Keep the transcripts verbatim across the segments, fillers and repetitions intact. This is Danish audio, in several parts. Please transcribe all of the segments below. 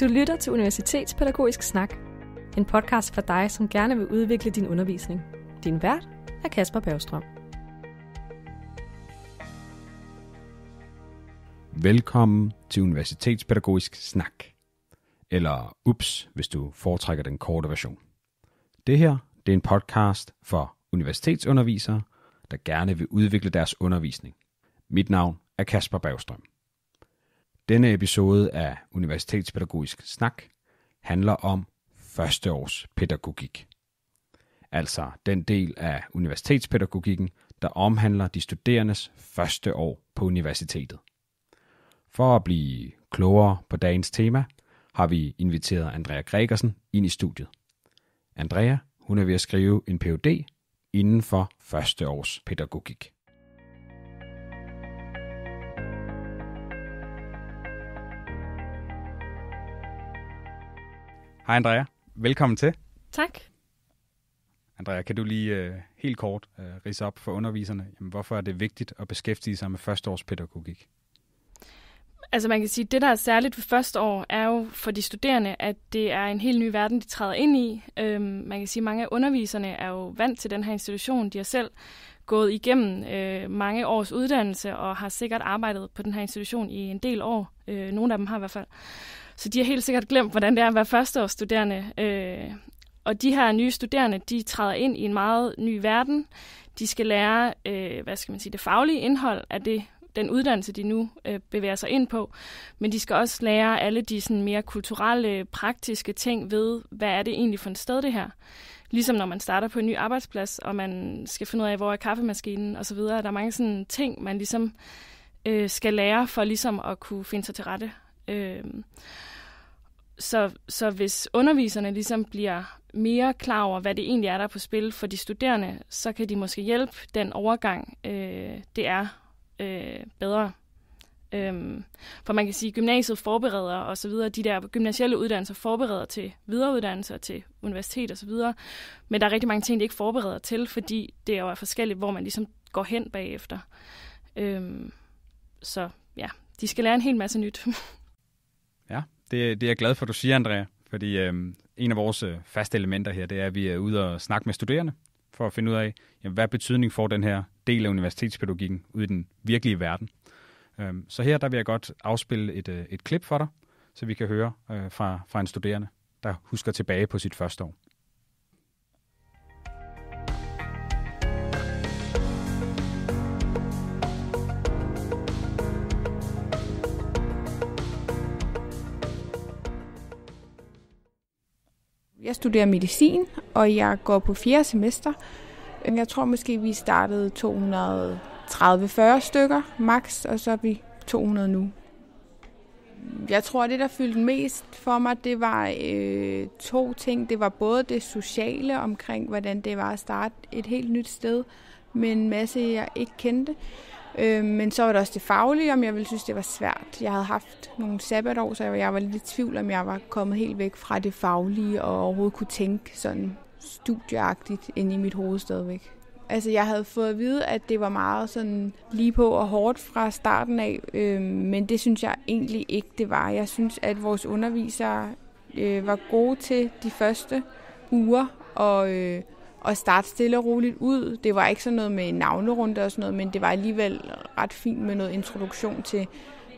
Du lytter til Universitetspædagogisk Snak, en podcast for dig, som gerne vil udvikle din undervisning. Din vært er Kasper Bergstrøm. Velkommen til Universitetspædagogisk Snak, eller U P S, hvis du foretrækker den korte version. Det her det er en podcast for universitetsundervisere, der gerne vil udvikle deres undervisning. Mit navn er Kasper Bergstrøm. Denne episode af Universitetspædagogisk Snak handler om førsteårspædagogik. Altså den del af universitetspædagogikken, der omhandler de studerendes første år på universitetet. For at blive klogere på dagens tema, har vi inviteret Andrea Gregersen ind i studiet. Andrea, hun er ved at skrive en Ph.D. inden for førsteårspædagogik. Hej Andrea, velkommen til. Tak. Andrea, kan du lige uh, helt kort uh, ridse op for underviserne, jamen, hvorfor er det vigtigt at beskæftige sig med førsteårspædagogik? Altså man kan sige, at det der er særligt for første år, er jo for de studerende, at det er en helt ny verden, de træder ind i. Øhm, man kan sige, at mange af underviserne er jo vant til den her institution. De har selv gået igennem øh, mange års uddannelse og har sikkert arbejdet på den her institution i en del år. Øh, nogle af dem har i hvert fald. Så de har helt sikkert glemt, hvordan det er at være førsteårsstuderende. Øh, og de her nye studerende, de træder ind i en meget ny verden. De skal lære, øh, hvad skal man sige, det faglige indhold af det, den uddannelse, de nu øh, bevæger sig ind på. Men de skal også lære alle de sådan, mere kulturelle, praktiske ting ved, hvad er det egentlig for et sted, det her. Ligesom når man starter på en ny arbejdsplads, og man skal finde ud af, hvor er kaffemaskinen osv. Der er mange sådan, ting, man ligesom, øh, skal lære for ligesom, at kunne finde sig til rette. Øh, så, så hvis underviserne ligesom bliver mere klar over, hvad det egentlig er, der er på spil for de studerende, så kan de måske hjælpe den overgang, øh, det er Øh, bedre. Øhm, for man kan sige, at gymnasiet forbereder og så videre, de der gymnasielle uddannelser forbereder til videreuddannelser, til universitet og så videre, men der er rigtig mange ting, de ikke forbereder til, fordi det er jo forskelligt, hvor man ligesom går hen bagefter. Øhm, så ja, de skal lære en hel masse nyt. Ja, det, det er jeg glad for, at du siger, Andrea, fordi øhm, en af vores faste elementer her, det er, at vi er ude og snakke med studerende, for at finde ud af, jamen, hvad betydning får den her del af universitetspædagogikken ude i den virkelige verden. Så her der vil jeg godt afspille et, et klip for dig, så vi kan høre fra, fra en studerende, der husker tilbage på sit første år. Jeg studerer medicin, og jeg går på fjerde semester. Jeg tror måske, vi startede to hundrede og tredive til fyrre stykker max, og så er vi to hundrede nu. Jeg tror, det der fyldte mest for mig, det var øh, to ting. Det var både det sociale omkring, hvordan det var at starte et helt nyt sted med en masse, jeg ikke kendte. Øh, men så var det også det faglige, om jeg ville synes, det var svært. Jeg havde haft nogle sabbatår, så jeg var lidt i tvivl, om jeg var kommet helt væk fra det faglige og overhovedet kunne tænke sådan studieagtigt inde i mit hoved stadigvæk. Altså jeg havde fået at vide, at det var meget sådan lige på og hårdt fra starten af, øh, men det synes jeg egentlig ikke, det var. Jeg synes, at vores undervisere øh, var gode til de første uger og øh, og starte stille og roligt ud. Det var ikke sådan noget med navnerunde og sådan noget, men det var alligevel ret fint med noget introduktion til,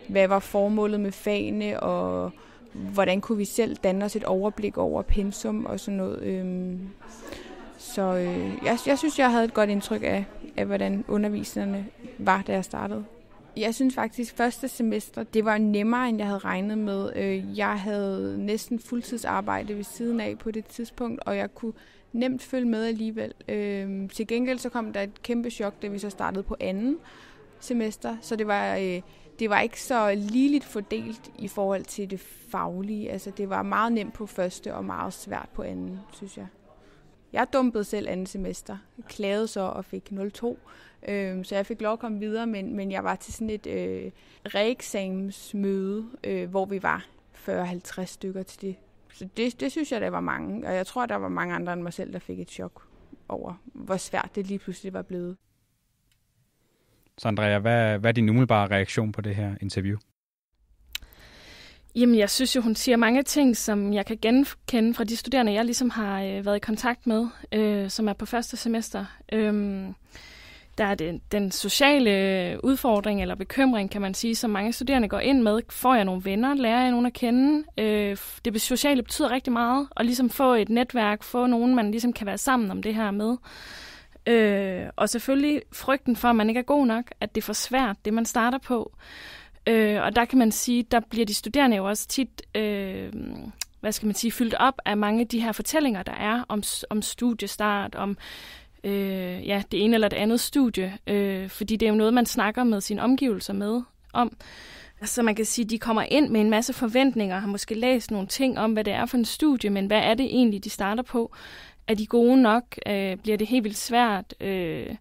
hvad var formålet med fagene, og hvordan kunne vi selv danne os et overblik over pensum og sådan noget. Så jeg, jeg synes, jeg havde et godt indtryk af, af, hvordan underviserne var, da jeg startede. Jeg synes faktisk, at første semester det var nemmere, end jeg havde regnet med. Jeg havde næsten fuldtidsarbejde ved siden af på det tidspunkt, og jeg kunne nemt følge med alligevel. Øh, til gengæld så kom der et kæmpe chok, da vi så startede på anden semester, så det var, øh, det var ikke så ligeligt fordelt i forhold til det faglige. Altså det var meget nemt på første og meget svært på anden, synes jeg. Jeg dumpede selv andet semester, klagede så og fik nul komma to, øh, så jeg fik lov at komme videre, men, men jeg var til sådan et øh, reeksamensmøde, øh, hvor vi var fyrre til halvtreds stykker til det. Så det, det synes jeg, der var mange, og jeg tror, der var mange andre end mig selv, der fik et chok over, hvor svært det lige pludselig var blevet. Så Andrea, hvad, hvad er din umiddelbare reaktion på det her interview? Jamen, jeg synes jo, hun siger mange ting, som jeg kan genkende fra de studerende, jeg ligesom har øh, været i kontakt med, øh, som er på første semester. Øh, der er det, den sociale udfordring eller bekymring, kan man sige, som mange studerende går ind med. Får jeg nogle venner? Lærer jeg nogen at kende? Øh, det sociale betyder rigtig meget. Og ligesom få et netværk, få nogen, man ligesom kan være sammen om det her med. Øh, og selvfølgelig frygten for, at man ikke er god nok, at det er for svært, det man starter på. Øh, og der kan man sige, der bliver de studerende jo også tit, øh, hvad skal man sige, fyldt op af mange af de her fortællinger, der er om, om studiestart, om øh, ja, det ene eller det andet studie. Øh, fordi det er jo noget, man snakker med sine omgivelser med om. Så man kan sige, at de kommer ind med en masse forventninger, har måske læst nogle ting om, hvad det er for en studie, men hvad er det egentlig, de starter på? Er de gode nok? Øh, bliver det helt vildt svært? Øh,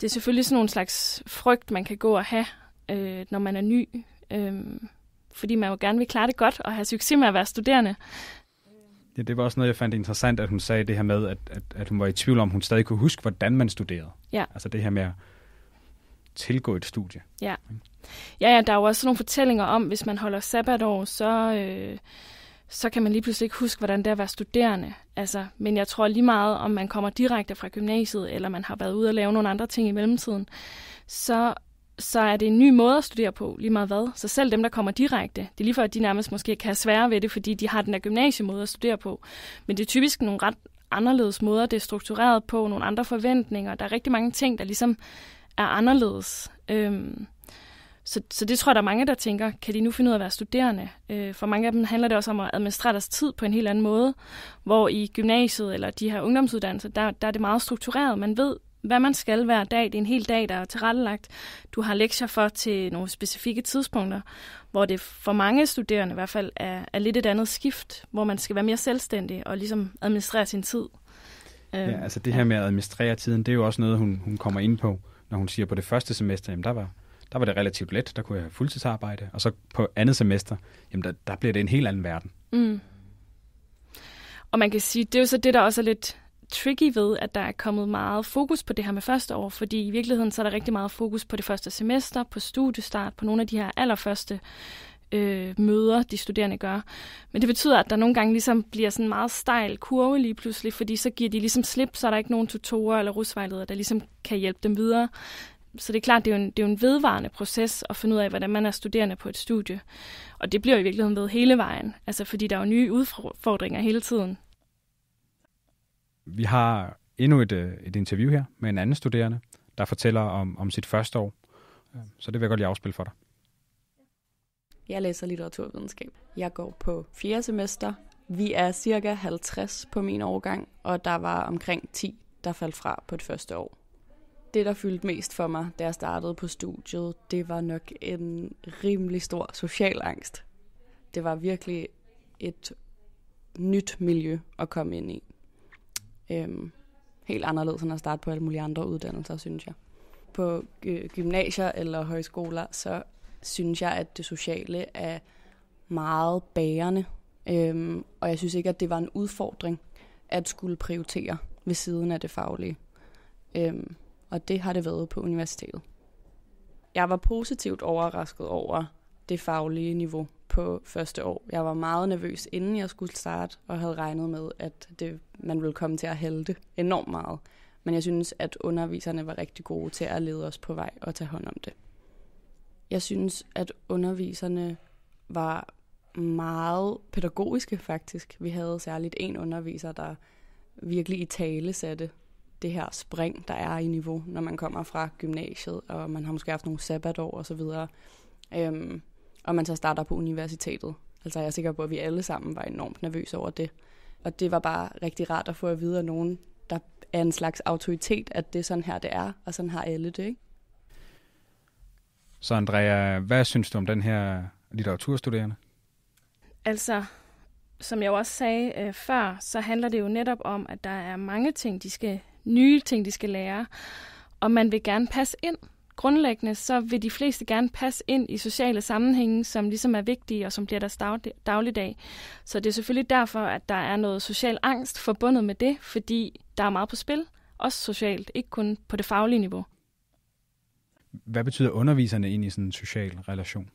det er selvfølgelig sådan nogle slags frygt, man kan gå og have, Øh, når man er ny, øh, fordi man jo gerne vil klare det godt og have succes med at være studerende. Ja, det var også noget, jeg fandt interessant, at hun sagde det her med, at, at, at hun var i tvivl om, hun stadig kunne huske, hvordan man studerede. Ja. Altså det her med at tilgå et studie. Ja. Ja, ja, der er jo også nogle fortællinger om, hvis man holder sabbatår, så, øh, så kan man lige pludselig ikke huske, hvordan det er at være studerende. Altså, men jeg tror lige meget, om man kommer direkte fra gymnasiet, eller man har været ude og lave nogle andre ting i mellemtiden, så så er det en ny måde at studere på, lige meget hvad. Så selv dem, der kommer direkte, det er lige for, at de nærmest måske kan have svære ved det, fordi de har den der gymnasiemåde at studere på. Men det er typisk nogle ret anderledes måder, det er struktureret på, nogle andre forventninger. Der er rigtig mange ting, der ligesom er anderledes. Øhm, så, så det tror jeg, der er mange, der tænker, kan de nu finde ud af at være studerende? Øh, for mange af dem handler det også om at administrere deres tid på en helt anden måde, hvor i gymnasiet eller de her ungdomsuddannelser, der, der er det meget struktureret. Man ved, hvad man skal hver dag. Det er en hel dag, der er tilrettelagt. Du har lektier for til nogle specifikke tidspunkter, hvor det for mange studerende i hvert fald er, er lidt et andet skift, hvor man skal være mere selvstændig og ligesom administrere sin tid. Ja, altså det her med at administrere tiden, det er jo også noget, hun, hun kommer ind på, når hun siger, på det første semester, jamen der var, der var det relativt let, der kunne jeg have fuldtidsarbejde, og så på andet semester, jamen der, der bliver det en helt anden verden. Mm. Og man kan sige, det er jo så det, der også er lidt tricky ved, at der er kommet meget fokus på det her med første år, fordi i virkeligheden så er der rigtig meget fokus på det første semester, på studiestart, på nogle af de her allerførste øh, møder, de studerende gør. Men det betyder, at der nogle gange ligesom bliver sådan en meget stejl kurve lige pludselig, fordi så giver de ligesom slip, så er der ikke nogen tutorer eller rusvejledere, der ligesom kan hjælpe dem videre. Så det er klart, det er jo en, det er jo en vedvarende proces at finde ud af, hvordan man er studerende på et studie. Og det bliver i virkeligheden ved hele vejen, altså fordi der er jo nye udfordringer hele tiden. Vi har endnu et, et interview her med en anden studerende, der fortæller om, om sit første år. Så det vil jeg godt lige afspille for dig. Jeg læser litteraturvidenskab. Jeg går på fjerde semester. Vi er cirka halvtreds på min årgang, og der var omkring ti, der faldt fra på det første år. Det, der fyldte mest for mig, da jeg startede på studiet, det var nok en rimelig stor social angst. Det var virkelig et nyt miljø at komme ind i. Øhm, helt anderledes end at starte på alle mulige andre uddannelser, synes jeg. På øh, gymnasier eller højskoler, så synes jeg, at det sociale er meget bærende. Øhm, og jeg synes ikke, at det var en udfordring at skulle prioritere ved siden af det faglige. Øhm, og det har det været på universitetet. Jeg var positivt overrasket over det faglige niveau på første år. Jeg var meget nervøs, inden jeg skulle starte, og havde regnet med, at det, man ville komme til at hælte enormt meget. Men jeg synes, at underviserne var rigtig gode til at lede os på vej og tage hånd om det. Jeg synes, at underviserne var meget pædagogiske, faktisk. Vi havde særligt en underviser, der virkelig i tale satte det her spring, der er i niveau, når man kommer fra gymnasiet, og man har måske haft nogle sabbatår osv., øhm, og man så starter på universitetet. Altså jeg er sikker på, at vi alle sammen var enormt nervøse over det. Og det var bare rigtig rart at få at vide af nogen, der er en slags autoritet, at det er sådan her, det er, og sådan har alle det, ikke? Så Andrea, hvad synes du om den her litteraturstuderende? Altså, som jeg også sagde øh, før, så handler det jo netop om, at der er mange ting, de skal, nye ting, de skal lære, og man vil gerne passe ind. Grundlæggende så vil de fleste gerne passe ind i sociale sammenhænge, som ligesom er vigtige og som bliver deres dagligdag. Så det er selvfølgelig derfor, at der er noget social angst forbundet med det, fordi der er meget på spil, også socialt, ikke kun på det faglige niveau. Hvad betyder underviserne ind i sådan en social relation?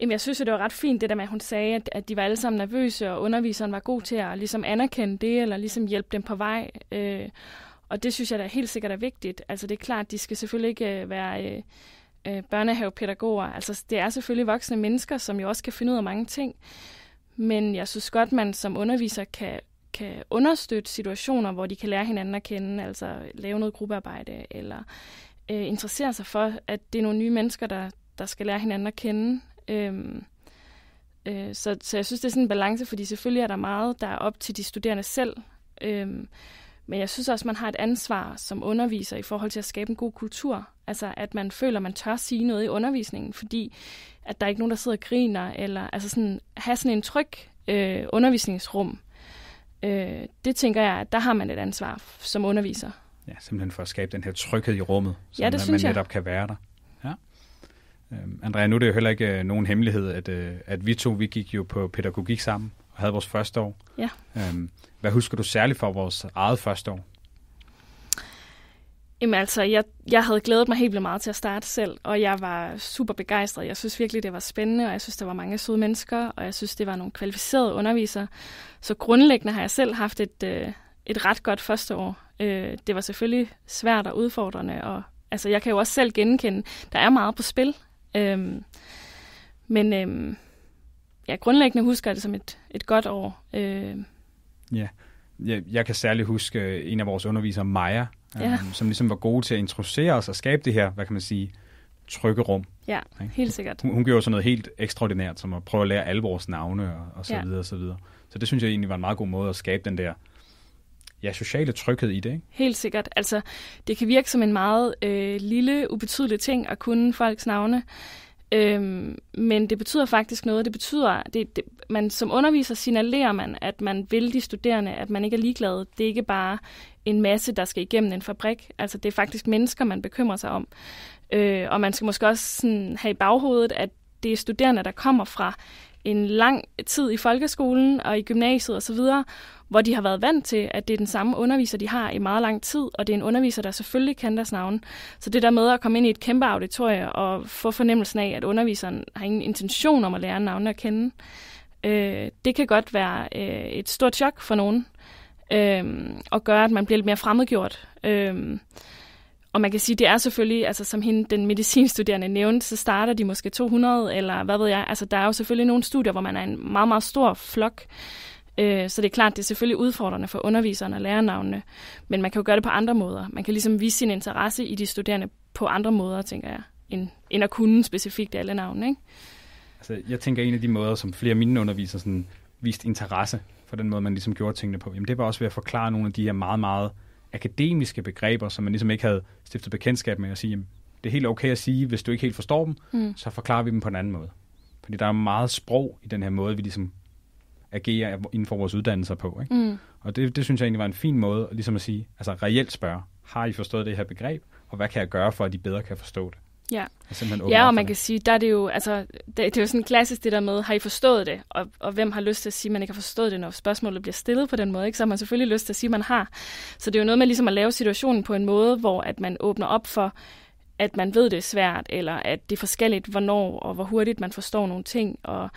Jamen, jeg synes, det var ret fint, det der med, at hun sagde, at, at de var alle sammen nervøse, og underviseren var god til at ligesom anerkende det, eller ligesom hjælpe dem på vej. Øh, og det synes jeg da helt sikkert er vigtigt. Altså, det er klart, de skal selvfølgelig ikke være øh, øh, børnehavepædagoger. Altså, det er selvfølgelig voksne mennesker, som jo også kan finde ud af mange ting. Men jeg synes godt, man som underviser kan, kan understøtte situationer, hvor de kan lære hinanden at kende, altså lave noget gruppearbejde, eller øh, interessere sig for, at det er nogle nye mennesker, der, der skal lære hinanden at kende. Øhm, øh, så, så jeg synes, det er sådan en balance, fordi selvfølgelig er der meget, der er op til de studerende selv. Øhm, men jeg synes også, man har et ansvar som underviser i forhold til at skabe en god kultur. Altså, at man føler, man tør sige noget i undervisningen, fordi at der er ikke nogen, der sidder og griner, eller altså sådan, have sådan en tryg øh, undervisningsrum. Øh, det tænker jeg, at der har man et ansvar som underviser. Ja, simpelthen for at skabe den her tryghed i rummet, så ja, man netop kan være der. Ja. Øhm, Andrea, nu er det jo heller ikke øh, nogen hemmelighed, at, øh, at vi to, vi gik jo på pædagogik sammen, og havde vores første år. Ja. Øhm, hvad husker du særligt fra vores eget første år? Jamen altså, jeg, jeg havde glædet mig helt vildt meget til at starte selv, og jeg var super begejstret. Jeg synes virkelig, det var spændende, og jeg synes, der var mange søde mennesker, og jeg synes, det var nogle kvalificerede undervisere. Så grundlæggende har jeg selv haft et, øh, et ret godt første år. Øh, det var selvfølgelig svært og udfordrende, og altså, jeg kan jo også selv genkende, der er meget på spil. Øh, men øh, jeg grundlæggende husker det som et, et godt år. Øh. Ja, jeg, jeg kan særlig huske en af vores undervisere, Maja, Ja. som ligesom var gode til at introducere os og skabe det her, hvad kan man sige, trygge rum. Ja, ikke? Helt sikkert. Hun, hun gjorde sådan noget helt ekstraordinært, som at prøve at lære alle vores navne og, og så ja. videre og så videre. Så det synes jeg egentlig var en meget god måde at skabe den der ja, sociale tryghed i det, ikke? Helt sikkert. Altså, det kan virke som en meget øh, lille, ubetydelig ting at kunne folks navne, øhm, men det betyder faktisk noget. Det betyder, det, det, man som underviser signalerer man, at man vil de studerende, at man ikke er ligeglad. Det er ikke bare en masse, der skal igennem en fabrik. Altså, det er faktisk mennesker, man bekymrer sig om. Øh, og man skal måske også sådan have i baghovedet, at det er studerende, der kommer fra en lang tid i folkeskolen og i gymnasiet osv., hvor de har været vant til, at det er den samme underviser, de har i meget lang tid, og det er en underviser, der selvfølgelig kan deres navn. Så det der med at komme ind i et kæmpe auditorium og få fornemmelsen af, at underviseren har ingen intention om at lære navnet at kende, øh, det kan godt være øh, et stort chok for nogen. Øhm, og gøre, at man bliver lidt mere fremmedgjort. Øhm, og man kan sige, det er selvfølgelig, altså som hende, den medicinstuderende nævnte, så starter de måske to hundrede, eller hvad ved jeg. Altså, der er jo selvfølgelig nogle studier, hvor man er en meget, meget stor flok. Øh, så det er klart, det er selvfølgelig udfordrende for underviserne og lærernavnene. Men man kan jo gøre det på andre måder. Man kan ligesom vise sin interesse i de studerende på andre måder, tænker jeg, end, end at kunne specifikt alle navne, ikke? Altså, jeg tænker, en af de måder, som flere af mine undervisere sådan viste interesse for den måde, man ligesom gjorde tingene på, jamen det var også ved at forklare nogle af de her meget, meget akademiske begreber, som man ligesom ikke havde stiftet bekendtskab med, at sige, jamen, det er helt okay at sige, hvis du ikke helt forstår dem, mm. så forklarer vi dem på en anden måde. Fordi der er meget sprog i den her måde, vi ligesom agerer inden for vores uddannelser på, ikke? Mm. Og det, det synes jeg egentlig var en fin måde, ligesom at sige, altså reelt spørge, har I forstået det her begreb, og hvad kan jeg gøre for, at I bedre kan forstå det? Ja, og, ja, og man kan sige, der er det jo, altså, det, det er jo sådan klassisk det der med, har I forstået det? Og, og hvem har lyst til at sige, at man ikke har forstået det, når spørgsmålet bliver stillet på den måde, ikke? Så har man selvfølgelig lyst til at sige, at man har. Så det er jo noget med ligesom at lave situationen på en måde, hvor at man åbner op for, at man ved, det er svært, eller at det er forskelligt, hvornår og hvor hurtigt man forstår nogle ting, og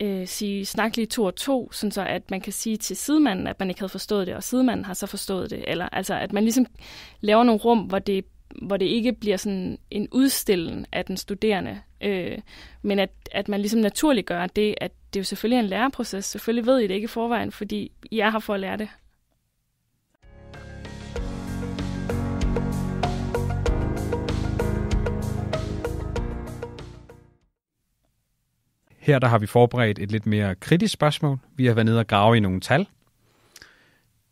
øh, sige, snak lige to og to, sådan så at man kan sige til sidemanden, at man ikke havde forstået det, og sidemanden har så forstået det, eller altså, at man ligesom laver nogle rum, hvor det hvor det ikke bliver sådan en udstilling af den studerende, øh, men at, at man ligesom naturligt gør det, at det jo selvfølgelig er en læreproces. Selvfølgelig ved I det ikke i forvejen, fordi I er her for at lære det. Her der har vi forberedt et lidt mere kritisk spørgsmål. Vi har været nede og grave i nogle tal.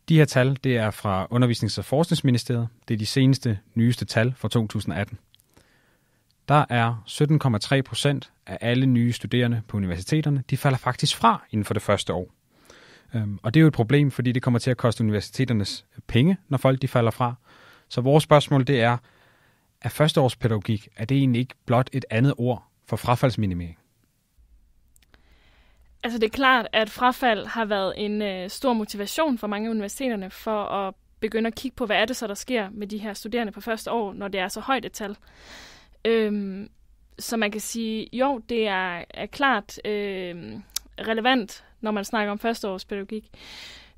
De her tal, det er fra Undervisnings- og Forskningsministeriet. Det er de seneste, nyeste tal fra to tusind atten. Der er sytten komma tre procent af alle nye studerende på universiteterne, de falder faktisk fra inden for det første år. Og det er jo et problem, fordi det kommer til at koste universiteternes penge, når folk de falder fra. Så vores spørgsmål, det er, er førsteårspædagogik, er det egentlig ikke blot et andet ord for frafaldsminimering? Altså det er klart, at frafald har været en øh, stor motivation for mange af universiteterne for at begynde at kigge på, hvad er det så, der sker med de her studerende på første år, når det er så højt et tal. Øhm, Så man kan sige, jo, det er, er klart øh, relevant, når man snakker om førsteårspædagogik.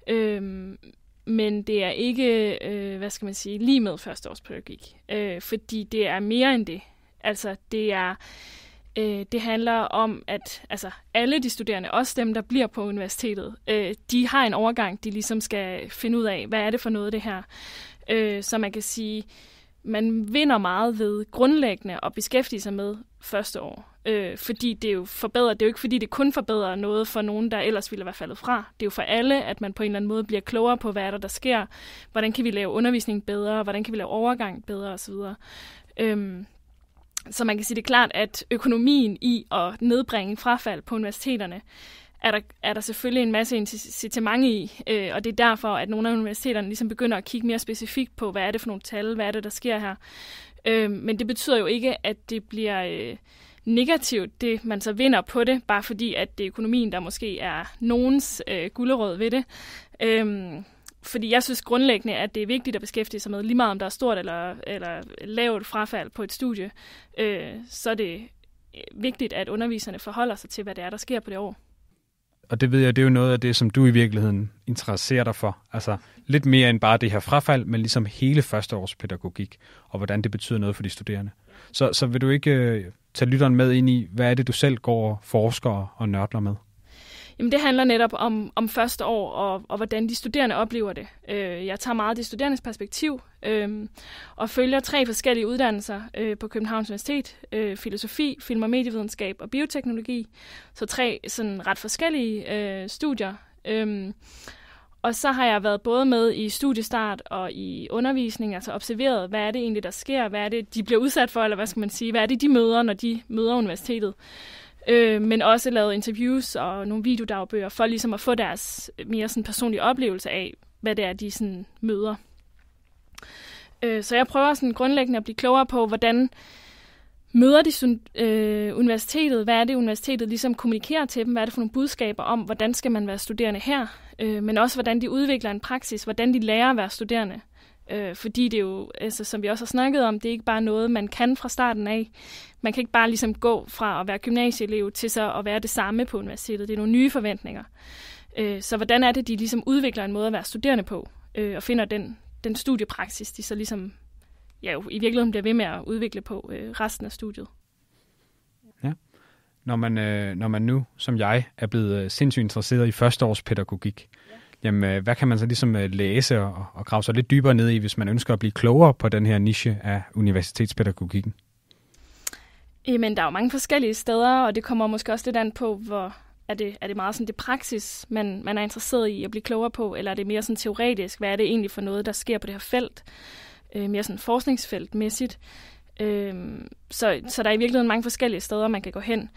Øh, men det er ikke, øh, hvad skal man sige, lige med førsteårspædagogik. Øh, fordi det er mere end det. Altså, det er... Det handler om, at altså, alle de studerende, også dem, der bliver på universitetet, øh, de har en overgang, de ligesom skal finde ud af, hvad er det for noget, det her. Øh, så man kan sige, man vinder meget ved grundlæggende at beskæftige sig med første år. Øh, fordi det jo forbedrer, det er jo ikke fordi, det kun forbedrer noget for nogen, der ellers ville være faldet fra. Det er jo for alle, at man på en eller anden måde bliver klogere på, hvad er der, der sker. Hvordan kan vi lave undervisning bedre? Hvordan kan vi lave overgang bedre osv.? Øh, Så man kan sige, det er klart, at økonomien i at nedbringe frafald på universiteterne, er der, er der selvfølgelig en masse incitamenter i, øh, og det er derfor, at nogle af universiteterne ligesom begynder at kigge mere specifikt på, hvad er det for nogle tal, hvad er det, der sker her. Øh, men det betyder jo ikke, at det bliver øh, negativt, det man så vinder på det, bare fordi, at det er økonomien, der måske er nogens øh, gulerod ved det. Øh, Fordi jeg synes grundlæggende, at det er vigtigt at beskæftige sig med, lige meget om der er stort eller, eller lavt frafald på et studie, øh, så er det vigtigt, at underviserne forholder sig til, hvad det er, der sker på det år. Og det ved jeg, det er jo noget af det, som du i virkeligheden interesserer dig for. Altså lidt mere end bare det her frafald, men ligesom hele førsteårspædagogik, og hvordan det betyder noget for de studerende. Så, så vil du ikke øh, tage lytteren med ind i, hvad er det, du selv går og forsker og nørdler med? Jamen, det handler netop om, om første år, og, og hvordan de studerende oplever det. Øh, jeg tager meget det studerendes perspektiv, øh, og følger tre forskellige uddannelser øh, på Københavns Universitet. Øh, filosofi, film- og medievidenskab og bioteknologi. Så tre sådan ret forskellige øh, studier. Øh, og så har jeg været både med i studiestart og i undervisning, altså observeret, hvad er det egentlig, der sker? Hvad er det, de bliver udsat for, eller hvad skal man sige? Hvad er det, de møder, når de møder universitetet? Øh, men også lavet interviews og nogle videodagbøger for ligesom at få deres mere sådan personlige oplevelse af, hvad det er, de sådan møder. Øh, så jeg prøver sådan grundlæggende at blive klogere på, hvordan møder de øh, universitetet, hvad er det, universitetet ligesom kommunikerer til dem, hvad er det for nogle budskaber om, hvordan skal man være studerende her, øh, men også hvordan de udvikler en praksis, hvordan de lærer at være studerende. Øh, fordi det er jo, altså, som vi også har snakket om, det er ikke bare noget, man kan fra starten af. Man kan ikke bare ligesom gå fra at være gymnasieelev til så at være det samme på universitetet. Det er nogle nye forventninger. Øh, så hvordan er det, de ligesom udvikler en måde at være studerende på, øh, og finder den, den studiepraksis, de så ligesom, ja, jo, i virkeligheden bliver ved med at udvikle på øh, resten af studiet. Ja. Når man, øh, når man nu, som jeg, er blevet sindssygt interesseret i førsteårspædagogik, jamen, hvad kan man så ligesom læse og, og grave sig lidt dybere ned i, hvis man ønsker at blive klogere på den her niche af universitetspædagogikken? Jamen, der er jo mange forskellige steder, og det kommer måske også lidt an på, hvor er det, er det meget sådan det praksis, man, man er interesseret i at blive klogere på, eller er det mere sådan teoretisk? Hvad er det egentlig for noget, der sker på det her felt? Øh, mere sådan forskningsfeltmæssigt. Øh, så, så der er i virkeligheden mange forskellige steder, man kan gå hen.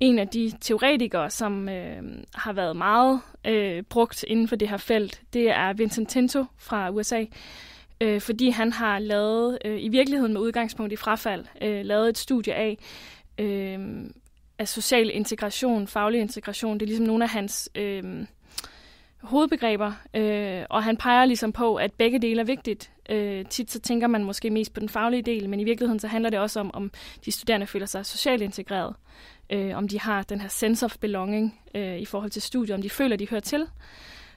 En af de teoretikere, som øh, har været meget øh, brugt inden for det her felt, det er Vincent Tinto fra U S A, øh, fordi han har lavet, øh, i virkeligheden med udgangspunkt i frafald, øh, lavet et studie af, øh, af social integration, faglig integration. Det er ligesom nogle af hans øh, hovedbegreber, øh, og han peger ligesom på, at begge dele er vigtigt. Øh, tit så tænker man måske mest på den faglige del, men i virkeligheden så handler det også om, om de studerende føler sig socialt integreret. Øh, om de har den her sense of belonging øh, i forhold til studiet, om de føler, de hører til.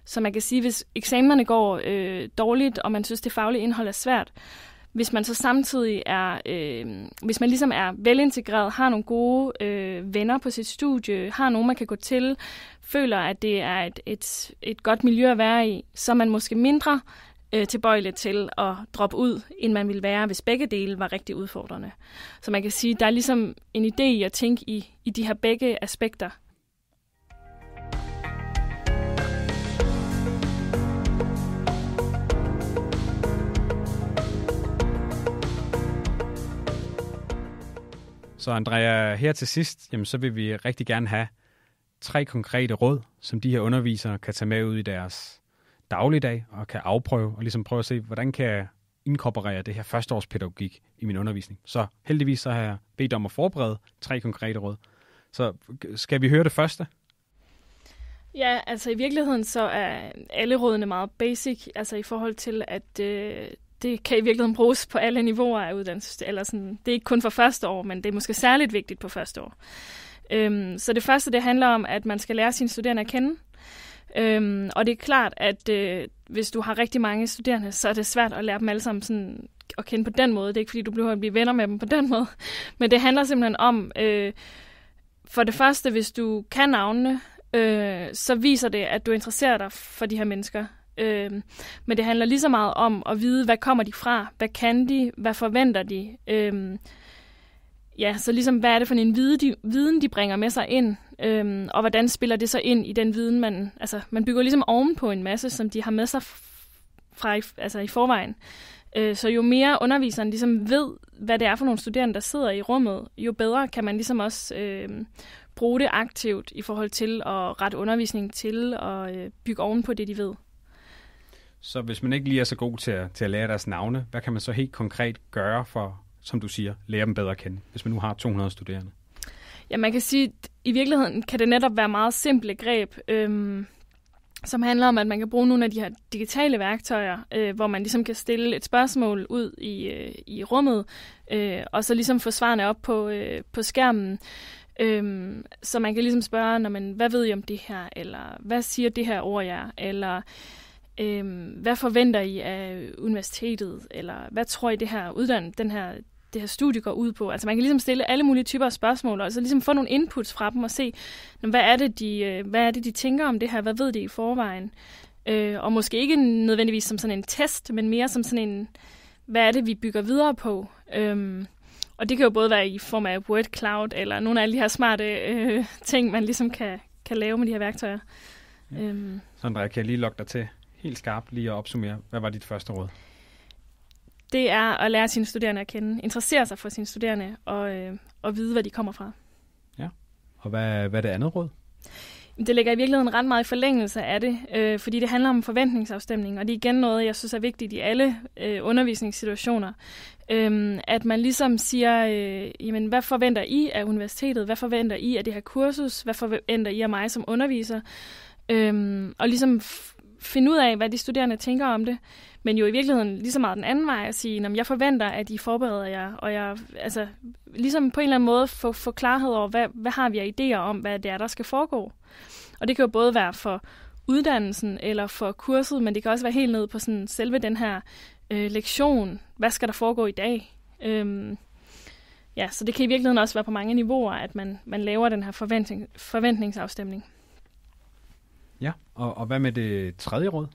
Så man kan sige, hvis eksamenerne går øh, dårligt, og man synes, det faglige indhold er svært, hvis man så samtidig er, øh, hvis man ligesom er velintegreret, har nogle gode øh, venner på sit studie, har nogen, man kan gå til, føler, at det er et, et, et godt miljø at være i, så er man måske mindre øh, tilbøjelig til at droppe ud, end man ville være, hvis begge dele var rigtig udfordrende. Så man kan sige, at der er ligesom en idé i at tænke i, i de her begge aspekter. Så Andrea, her til sidst, jamen, så vil vi rigtig gerne have tre konkrete råd, som de her undervisere kan tage med ud i deres dagligdag og kan afprøve og ligesom prøve at se, hvordan kan jeg inkorporere det her førsteårspædagogik i min undervisning. Så heldigvis så har jeg bedt om at forberede tre konkrete råd. Så skal vi høre det første? Ja, altså i virkeligheden så er alle rådene meget basic, altså i forhold til at øh, det kan i virkeligheden bruges på alle niveauer af uddannelse. Eller sådan, det er ikke kun for første år, men det er måske særligt vigtigt på første år. Øhm, så det første, det handler om, at man skal lære sine studerende at kende. Øhm, og det er klart, at øh, hvis du har rigtig mange studerende, så er det svært at lære dem alle sammen sådan at kende på den måde. Det er ikke, fordi du behøver at blive venner med dem på den måde. Men det handler simpelthen om, øh, for det første, hvis du kan navnene, øh, så viser det, at du interesserer dig for de her mennesker. Øh, men det handler lige så meget om at vide, hvad kommer de fra? Hvad kan de? Hvad forventer de? Øh, ja, så ligesom, hvad er det for en viden, de bringer med sig ind? Øhm, og hvordan spiller det så ind i den viden, man, altså, man bygger ligesom ovenpå en masse, som de har med sig fra i, altså i forvejen. Øh, så jo mere underviseren ligesom ved, hvad det er for nogle studerende, der sidder i rummet, jo bedre kan man ligesom også øh, bruge det aktivt i forhold til at rette undervisningen til og øh, bygge ovenpå det, de ved. Så hvis man ikke lige er så god til at, til at lære deres navne, hvad kan man så helt konkret gøre for, som du siger, lære dem bedre at kende, hvis man nu har to hundrede studerende? Ja, man kan sige, at i virkeligheden kan det netop være meget simple greb, øhm, som handler om, at man kan bruge nogle af de her digitale værktøjer, øh, hvor man ligesom kan stille et spørgsmål ud i, øh, i rummet, øh, og så ligesom få svarene op på, øh, på skærmen. Øhm, så man kan ligesom spørge, når man, hvad ved I om det her, eller hvad siger det her over jer, eller øhm, hvad forventer I af universitetet, eller hvad tror I det her uddannet, den her det her studie går ud på. Altså man kan ligesom stille alle mulige typer af spørgsmål, og så ligesom få nogle inputs fra dem og se, hvad er det, de, hvad er det, de tænker om det her, hvad ved de i forvejen? Øh, og måske ikke nødvendigvis som sådan en test, men mere som sådan en, hvad er det, vi bygger videre på? Øhm, og det kan jo både være i form af word cloud, eller nogle af alle de her smarte øh, ting, man ligesom kan, kan lave med de her værktøjer. Ja. Øhm. Så Andrea, kan jeg lige logge dig til helt skarpt lige at opsummere, hvad var dit første råd? Det er at lære sine studerende at kende, interessere sig for sine studerende og, øh, og vide, hvad de kommer fra. Ja, og hvad, hvad er det andet råd? Det ligger i virkeligheden ret meget i forlængelse af det, øh, fordi det handler om forventningsafstemning, og det er igen noget, jeg synes er vigtigt i alle øh, undervisningssituationer. Øh, at man ligesom siger, øh, jamen, hvad forventer I af universitetet? Hvad forventer I af det her kursus? Hvad forventer I af mig som underviser? Øh, og ligesom finde ud af, hvad de studerende tænker om det, men jo i virkeligheden lige så meget den anden vej at sige, jeg forventer, at I forbereder jer, og jeg altså, ligesom på en eller anden måde få, få klarhed over, hvad, hvad har vi af idéer om, hvad det er, der skal foregå. Og det kan jo både være for uddannelsen eller for kurset, men det kan også være helt ned på sådan, selve den her øh, lektion. Hvad skal der foregå i dag? Øhm, ja, så det kan i virkeligheden også være på mange niveauer, at man, man laver den her forventning, forventningsafstemning. Ja, og, og hvad med det tredje råd?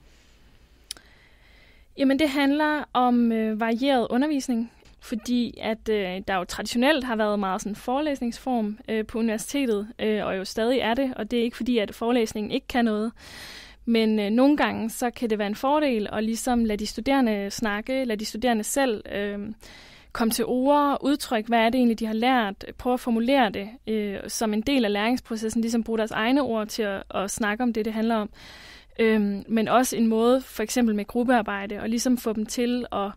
Jamen det handler om øh, varieret undervisning, fordi at øh, der jo traditionelt har været meget sådan forelæsningsform øh, på universitetet, øh, og jo stadig er det, og det er ikke fordi, at forelæsningen ikke kan noget. Men øh, nogle gange, så kan det være en fordel at ligesom lade de studerende snakke, lade de studerende selv øh, komme til ord, udtryk, hvad er det egentlig, de har lært, prøve at formulere det øh, som en del af læringsprocessen, ligesom bruge deres egne ord til at, at snakke om det, det handler om. Øhm, men også en måde, for eksempel med gruppearbejde, og ligesom få dem til at...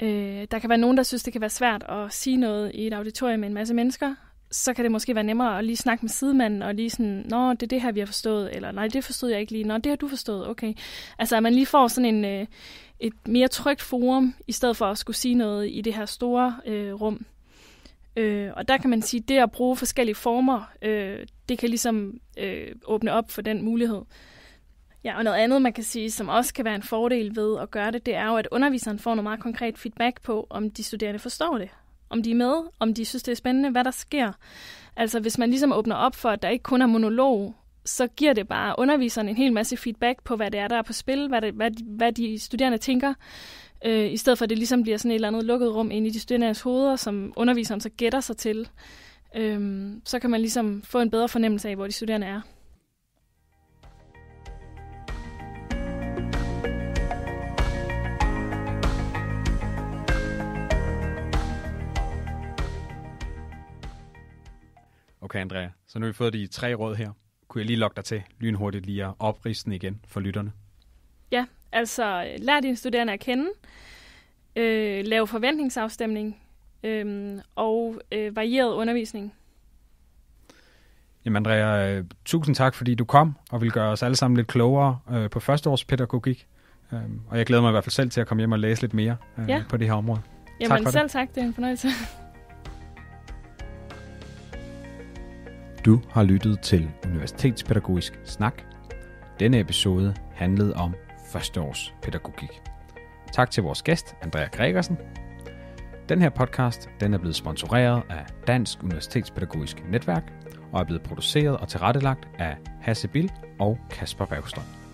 Øh, der kan være nogen, der synes, det kan være svært at sige noget i et auditorium med en masse mennesker. Så kan det måske være nemmere at lige snakke med sidemanden, og lige sådan, nå, det er det her, vi har forstået, eller nej, det forstod jeg ikke lige, nå, det har du forstået, okay. Altså, at man lige får sådan en, øh, et mere trygt forum, i stedet for at skulle sige noget i det her store øh, rum. Øh, og der kan man sige, at det at bruge forskellige former, øh, det kan ligesom øh, åbne op for den mulighed. Ja, og noget andet, man kan sige, som også kan være en fordel ved at gøre det, det er jo, at underviseren får noget meget konkret feedback på, om de studerende forstår det. Om de er med, om de synes, det er spændende, hvad der sker. Altså, hvis man ligesom åbner op for, at der ikke kun er monolog, så giver det bare underviseren en hel masse feedback på, hvad det er, der er på spil, hvad, det, hvad, de, hvad de studerende tænker, øh, i stedet for, at det ligesom bliver sådan et eller andet lukket rum inde i de studerendes hoveder, som underviseren så gætter sig til. Øh, så kan man ligesom få en bedre fornemmelse af, hvor de studerende er. Okay, Andrea, så nu har vi fået de tre råd her. Kunne jeg lige logge dig til lynhurtigt lige at opridse den igen for lytterne? Ja, altså lær dine studerende at kende, øh, lav forventningsafstemning øh, og øh, varieret undervisning. Jamen Andrea, tusind tak fordi du kom og ville gøre os alle sammen lidt klogere øh, på førsteårspædagogik. Øhm, og jeg glæder mig i hvert fald selv til at komme hjem og læse lidt mere øh, ja. på det her område. Jamen tak for selv det. Tak, det er en fornøjelse. Du har lyttet til Universitetspædagogisk Snak. Denne episode handlede om førsteårspædagogik. Tak til vores gæst, Andrea Gregersen. Den her podcast den er blevet sponsoreret af Dansk Universitetspædagogisk Netværk og er blevet produceret og tilrettelagt af Hasse Bill og Kasper Bergstrøm.